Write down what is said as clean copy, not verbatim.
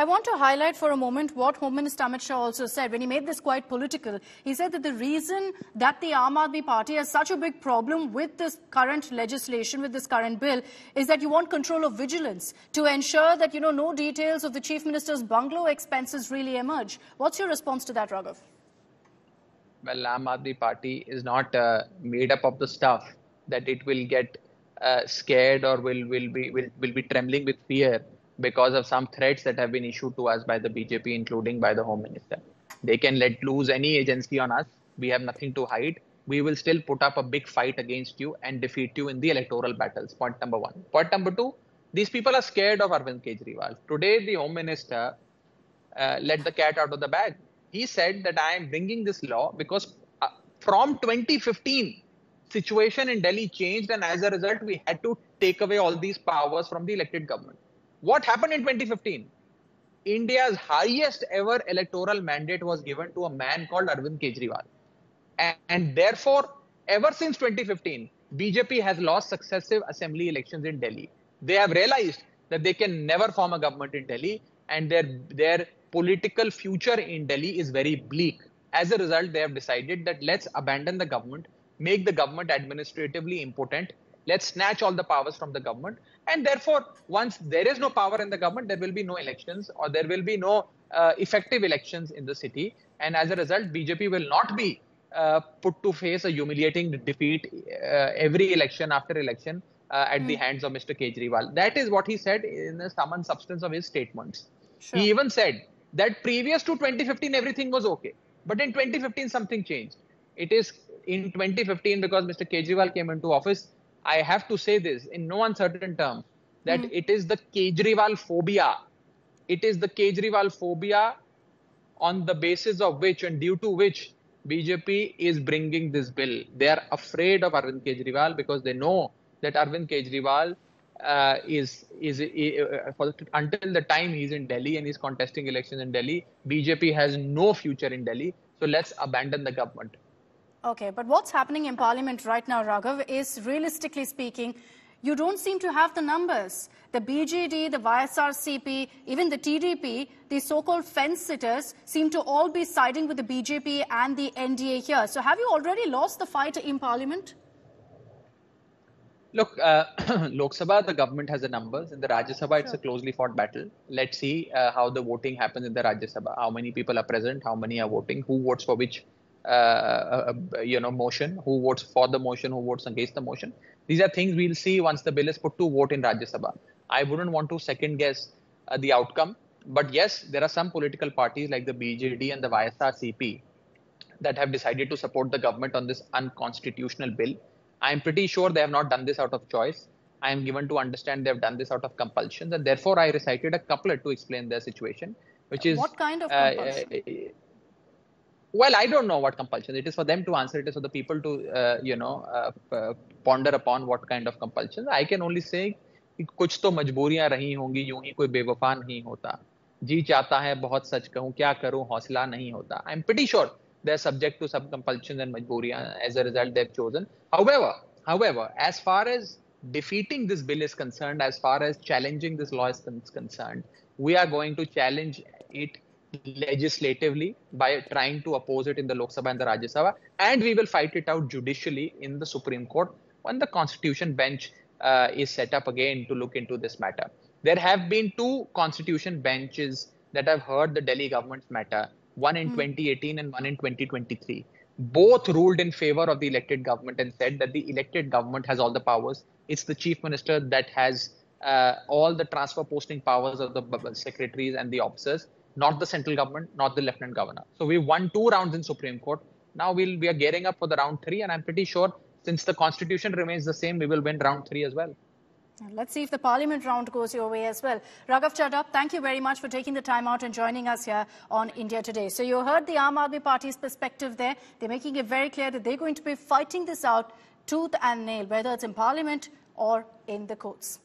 I want to highlight for a moment what Home Minister Amit Shah also said when he made this quite political. He said that the reason that the Aam Aadmi Party has such a big problem with this current legislation, with this current bill, is that you want control of vigilance to ensure that, you know, no details of the Chief Minister's bungalow expenses really emerge. What's your response to that, Raghav? Well, Aam Aadmi Party is not made up of the stuff that it will get scared or will be trembling with fear because of some threats that have been issued to us by the BJP, including by the Home Minister. They can let loose any agency on us. We have nothing to hide. We will still put up a big fight against you and defeat you in the electoral battles. Point number one. Point number two, these people are scared of Arvind Kejriwal. Today, the Home Minister let the cat out of the bag. He said that I am bringing this law because from 2015, situation in Delhi changed, and as a result, we had to take away all these powers from the elected government. What happened in 2015? India's highest ever electoral mandate was given to a man called Arvind Kejriwal. And therefore, ever since 2015, BJP has lost successive assembly elections in Delhi. They have realized that they can never form a government in Delhi, and their political future in Delhi is very bleak. As a result, they have decided that let's abandon the government, make the government administratively impotent, let's snatch all the powers from the government. And therefore, once there is no power in the government, there will be no elections, or there will be no effective elections in the city. And as a result, BJP will not be put to face a humiliating defeat every election after election at the hands of Mr. Kejriwal. That is what he said in the sum and substance of his statements. Sure. He even said that previous to 2015, everything was okay. But in 2015, something changed. It is in 2015, because Mr. Kejriwal came into office, I have to say this in no uncertain terms, that it is the Kejriwal phobia. It is the Kejriwal phobia on the basis of which and due to which BJP is bringing this bill. They are afraid of Arvind Kejriwal because they know that Arvind Kejriwal until the time he's in Delhi and he's contesting elections in Delhi, BJP has no future in Delhi. So let's abandon the government. Okay, but what's happening in Parliament right now, Raghav, is realistically speaking, you don't seem to have the numbers. The BJD, the YSRCP, even the TDP, the so-called fence-sitters seem to all be siding with the BJP and the NDA here. So have you already lost the fight in Parliament? Look, Lok Sabha, the government has the numbers. In the Rajya Sabha, It's a closely fought battle. Let's see how the voting happens in the Rajya Sabha. How many people are present, how many are voting, who votes for which motion, who votes for the motion, who votes against the motion. These are things we'll see once the bill is put to vote in Rajya Sabha. I wouldn't want to second guess the outcome. But yes, there are some political parties like the BJD and the YSRCP that have decided to support the government on this unconstitutional bill. I'm pretty sure they have not done this out of choice. I am given to understand they have done this out of compulsion. And therefore, I recited a couplet to explain their situation, which is... What kind of compulsion? Well, I don't know what compulsion. It is for them to answer. It is for the people to, ponder upon what kind of compulsion. I can only say, कुछ तो मजबूरियां रही होंगी, यूं ही कोई बेवफा नहीं होता. जी चाहता है बहुत सच कहूं, क्या करूं, हौसला नहीं होता. I'm pretty sure they are subject to some compulsions and majburiyan. As a result, they've chosen. However, as far as defeating this bill is concerned, as far as challenging this law is concerned, we are going to challenge it legislatively by trying to oppose it in the Lok Sabha and the Rajya Sabha. And we will fight it out judicially in the Supreme Court when the Constitution bench is set up again to look into this matter. There have been two Constitution benches that have heard the Delhi government's matter. One in 2018 and one in 2023. Both ruled in favor of the elected government and said that the elected government has all the powers. It's the chief minister that has all the transfer posting powers of the secretaries and the officers, not the central government, not the lieutenant governor. So we won two rounds in Supreme Court. Now we are gearing up for the round three. And I'm pretty sure since the constitution remains the same, we will win round three as well. Let's see if the Parliament round goes your way as well. Raghav Chadha, thank you very much for taking the time out and joining us here on India Today. So you heard the Aam Aadmi Party's perspective there. They're making it very clear that they're going to be fighting this out tooth and nail, whether it's in Parliament or in the courts.